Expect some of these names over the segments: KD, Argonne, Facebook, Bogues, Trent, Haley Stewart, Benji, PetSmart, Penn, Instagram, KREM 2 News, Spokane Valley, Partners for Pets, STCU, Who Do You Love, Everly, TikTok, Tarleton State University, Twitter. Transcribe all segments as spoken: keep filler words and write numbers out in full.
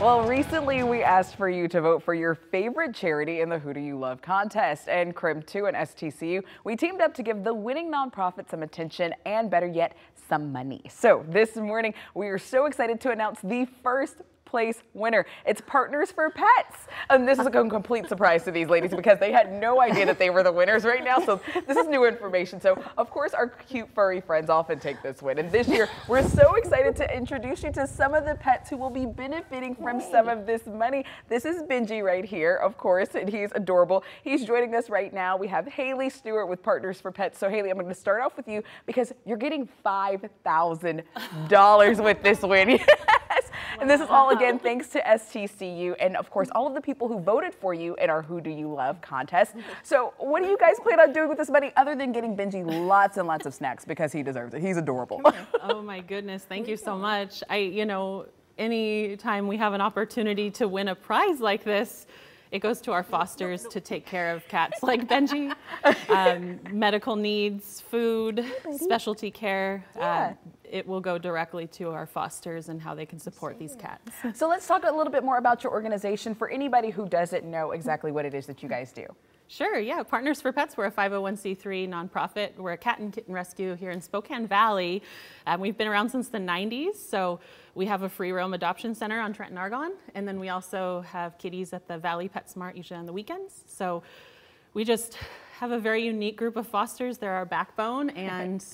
Well, recently we asked for you to vote for your favorite charity in the Who Do You Love contest, and KREM two and S T C U, we teamed up to give the winning nonprofit some attention and, better yet, some money. So this morning we are so excited to announce the first place winner. It's Partners for Pets. And this is a complete surprise to these ladies because they had no idea that they were the winners right now. So this is new information. So of course our cute furry friends often take this win. And this year we're so excited to introduce you to some of the pets who will be benefiting from some of this money. This is Benji right here, of course, and he's adorable. He's joining us right now. We have Haley Stewart with Partners for Pets. So Haley, I'm going to start off with you because you're getting five thousand dollars with this win. And this is all, again, thanks to S T C U and, of course, all of the people who voted for you in our Who Do You Love contest. So what do you guys plan on doing with this money other than getting Benji lots and lots of snacks because he deserves it? He's adorable. Oh, my goodness. Thank you so much. I, you know, any time we have an opportunity to win a prize like this, it goes to our fosters to take care of cats like Benji. Um, medical needs, food, specialty care. Yeah. Uh, it will go directly to our fosters and how they can support these cats. So let's talk a little bit more about your organization for anybody who doesn't know exactly what it is that you guys do. Sure, yeah. Partners for Pets, we're a five oh one c three nonprofit. We're a cat and kitten rescue here in Spokane Valley. Um, we've been around since the nineties, so we have a free roam adoption center on Trent and Argonne, and then we also have kitties at the Valley PetSmart usually on the weekends. So we just have a very unique group of fosters. They're our backbone, and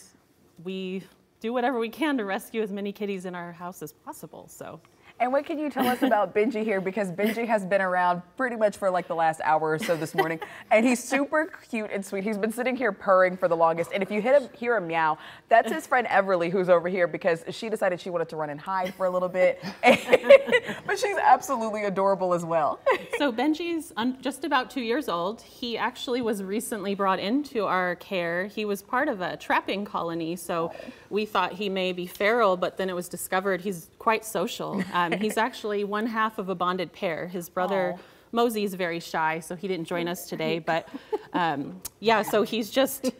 we do whatever we can to rescue as many kitties in our house as possible. So. And what can you tell us about Benji here? Because Benji has been around pretty much for like the last hour or so this morning. And he's super cute and sweet. He's been sitting here purring for the longest. And if you hit him, hear him meow, that's his friend Everly who's over here because she decided she wanted to run and hide for a little bit. But she's absolutely adorable as well. So Benji's just about two years old. He actually was recently brought into our care. He was part of a trapping colony. So we thought he may be feral, but then it was discovered he's quite social. Um, Um, he's actually one half of a bonded pair. His brother, Mosey, is very shy, so he didn't join us today. But um, yeah, so he's just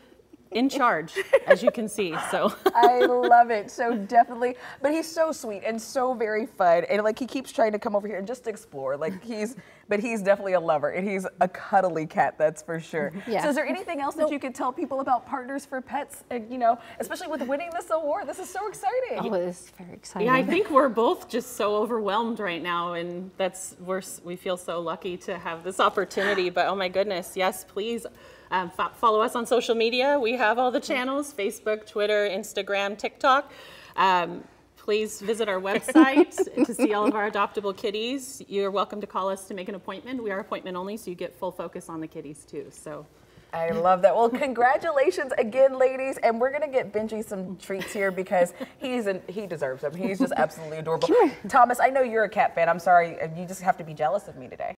in charge, as you can see. So I love it. So definitely. But he's so sweet and so very fun. And like he keeps trying to come over here and just explore. Like he's, but he's definitely a lover and he's a cuddly cat, that's for sure. Yeah. So is there anything else that you could tell people about Partners for Pets? And, you know, especially with winning this award, this is so exciting. Oh, it is very exciting. Yeah, I think we're both just so overwhelmed right now, and that's we're we feel so lucky to have this opportunity. But oh my goodness, yes, please. Um, follow us on social media. We have all the channels, Facebook, Twitter, Instagram, TikTok. Um, please visit our website to see all of our adoptable kitties. You're welcome to call us to make an appointment. We are appointment only, so you get full focus on the kitties too. So. I love that. Well, congratulations again, ladies. And we're going to get Benji some treats here because he's an, he deserves them. He's just absolutely adorable. Thomas, I know you're a cat fan. I'm sorry. You just have to be jealous of me today.